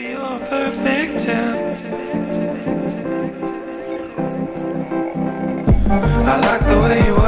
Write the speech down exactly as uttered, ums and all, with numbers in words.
Baby, you're perfect. I like the way you are.